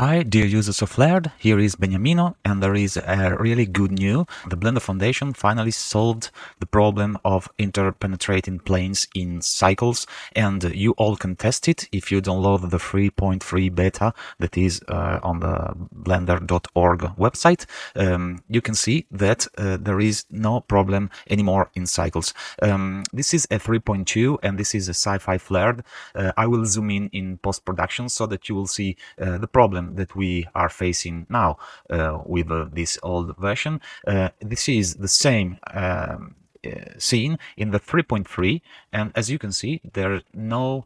Hi, dear users of Flared, here is Beniamino, and there is a really good news. The Blender Foundation finally solved the problem of interpenetrating planes in Cycles, and you all can test it if you download the 3.3 beta that is on the blender.org website. You can see that there is no problem anymore in Cycles. This is a 3.2, and this is a sci-fi Flared. I will zoom in post-production so that you will see the problem that we are facing now with this old version. This is the same scene in the 3.3, and as you can see, there are no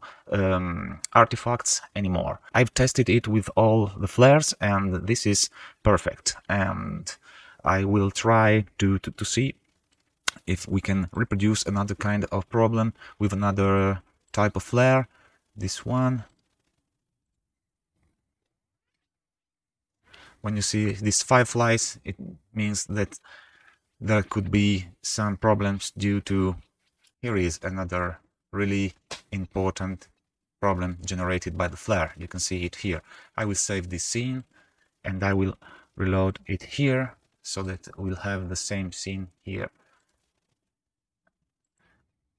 artifacts anymore. I've tested it with all the flares, and this is perfect. And I will try to see if we can reproduce another kind of problem with another type of flare. This one. When you see these fireflies, it means that there could be some problems due to... Here is another really important problem generated by the flare. You can see it here. I will save this scene and I will reload it here so that we'll have the same scene here.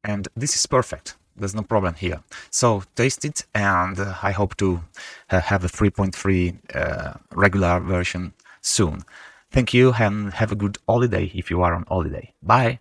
And this is perfect. There's no problem here. So taste it, and I hope to have a 3.3 regular version soon. Thank you, and have a good holiday if you are on holiday. Bye!